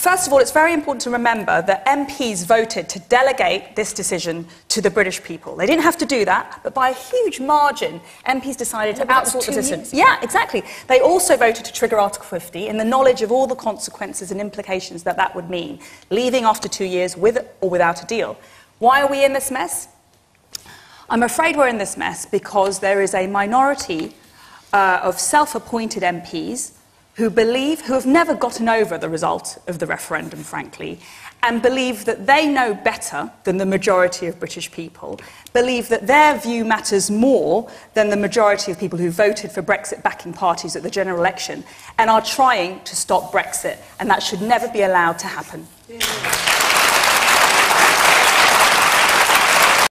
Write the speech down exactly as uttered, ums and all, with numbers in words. First of all, it's very important to remember that M Ps voted to delegate this decision to the British people. They didn't have to do that, but by a huge margin, M Ps decided to outsource the decision. Yeah, exactly. They also voted to trigger Article fifty in the knowledge of all the consequences and implications that that would mean, leaving after two years with or without a deal. Why are we in this mess? I'm afraid we're in this mess because there is a minority uh, of self-appointed M Ps who believe, who have never gotten over the result of the referendum, frankly, and believe that they know better than the majority of British people, believe that their view matters more than the majority of people who voted for Brexit-backing parties at the general election, and are trying to stop Brexit, and that should never be allowed to happen. Yeah.